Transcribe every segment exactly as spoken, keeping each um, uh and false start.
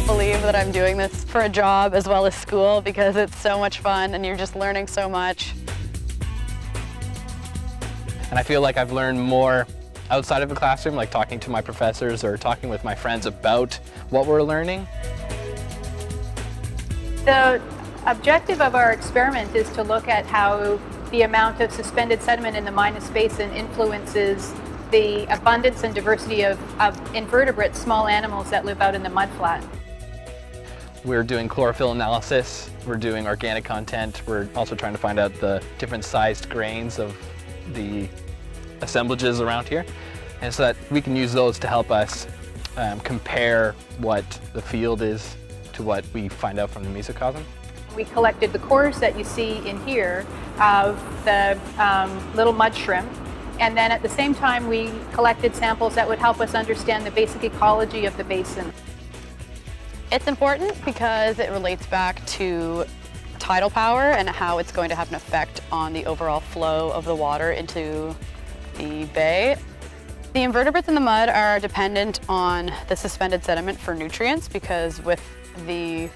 can't believe that I'm doing this for a job as well as school, because it's so much fun and you're just learning so much. And I feel like I've learned more outside of the classroom, like talking to my professors or talking with my friends about what we're learning. The objective of our experiment is to look at how the amount of suspended sediment in the Minas Basin influences the abundance and diversity of, of invertebrates, small animals that live out in the mudflat. We're doing chlorophyll analysis, we're doing organic content, we're also trying to find out the different sized grains of the assemblages around here, and so that we can use those to help us um, compare what the field is to what we find out from the mesocosm. We collected the cores that you see in here of the um, little mud shrimp, and then at the same time we collected samples that would help us understand the basic ecology of the basin. It's important because it relates back to tidal power and how it's going to have an effect on the overall flow of the water into the bay. The invertebrates in the mud are dependent on the suspended sediment for nutrients, because with the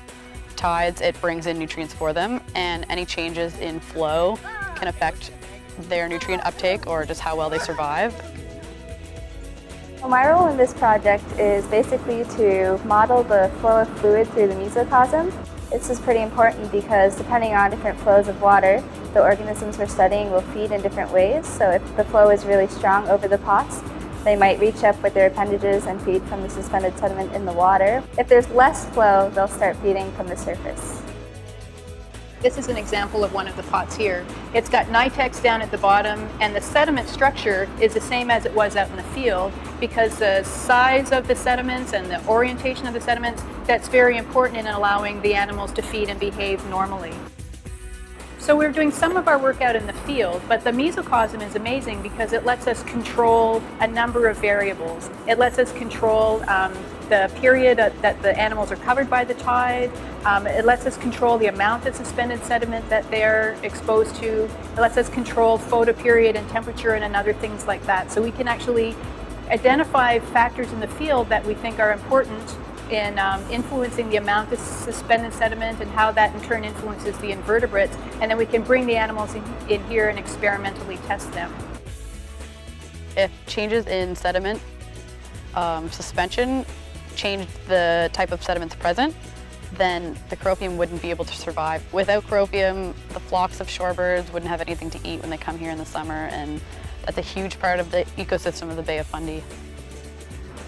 tides it brings in nutrients for them, and any changes in flow can affect their nutrient uptake or just how well they survive. Well, my role in this project is basically to model the flow of fluid through the mesocosm. This is pretty important because depending on different flows of water, the organisms we're studying will feed in different ways. So if the flow is really strong over the pots, they might reach up with their appendages and feed from the suspended sediment in the water. If there's less flow, they'll start feeding from the surface. This is an example of one of the pots here. It's got nitex down at the bottom, and the sediment structure is the same as it was out in the field, because the size of the sediments and the orientation of the sediments, that's very important in allowing the animals to feed and behave normally. So we're doing some of our work out in the field, but the mesocosm is amazing because it lets us control a number of variables. It lets us control um, the period that the animals are covered by the tide. Um, it lets us control the amount of suspended sediment that they're exposed to. It lets us control photoperiod and temperature and, and other things like that. So we can actually identify factors in the field that we think are important in um, influencing the amount of suspended sediment and how that in turn influences the invertebrates, and then we can bring the animals in, in here and experimentally test them. If changes in sediment um, suspension changed the type of sediments present, then the corophium wouldn't be able to survive. Without corophium, the flocks of shorebirds wouldn't have anything to eat when they come here in the summer, and that's a huge part of the ecosystem of the Bay of Fundy.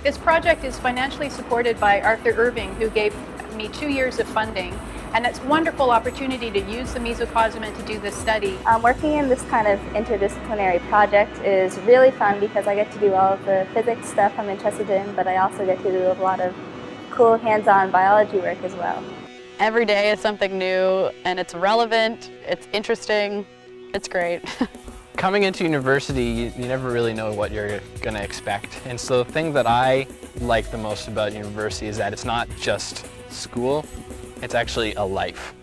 This project is financially supported by Arthur Irving, who gave me two years of funding, and it's a wonderful opportunity to use the mesocosm and to do this study. Um, working in this kind of interdisciplinary project is really fun because I get to do all of the physics stuff I'm interested in, but I also get to do a lot of cool hands-on biology work as well. Every day is something new, and it's relevant, it's interesting, it's great. Coming into university, you, you never really know what you're going to expect. And so the thing that I like the most about university is that it's not just school, it's actually a life.